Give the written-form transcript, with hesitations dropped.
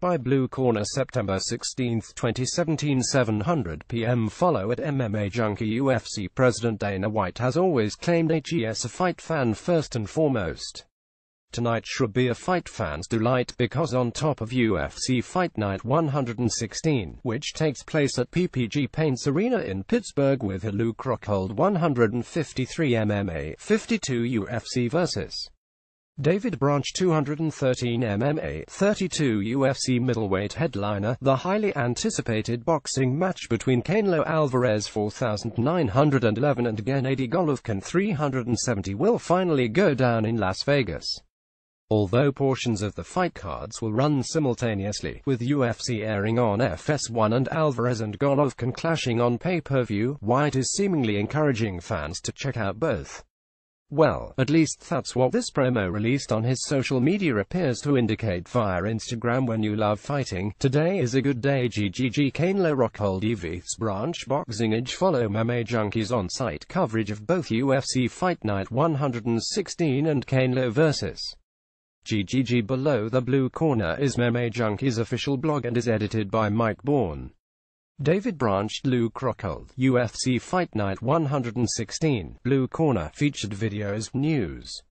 by Blue Corner September 16, 2017 7:00 p.m. Follow at MMA Junkie. UFC President Dana White has always claimed he's a fight fan first and foremost. Tonight should be a fight fan's delight because on top of UFC Fight Night 116, which takes place at PPG Paints Arena in Pittsburgh with Luke Rockhold 153 MMA, 52 UFC vs. David Branch 213 MMA, 32 UFC middleweight headliner, the highly anticipated boxing match between Canelo Alvarez 4911 and Gennady Golovkin 370 will finally go down in Las Vegas. Although portions of the fight cards will run simultaneously, with UFC airing on FS1 and Alvarez and Golovkin clashing on pay-per-view, White is seemingly encouraging fans to check out both. Well, at least that's what this promo released on his social media appears to indicate via Instagram. When you love fighting, today is a good day. GGG Canelo Rockhold EVs Branch Boxing Edge. Follow MMA Junkie's on-site coverage of both UFC Fight Night 116 and Canelo vs. GGG below. The Blue Corner is MMA Junkie's official blog and is edited by Mike Bourne. David Branch, Luke Rockhold, UFC Fight Night 116, Blue Corner, featured videos, news.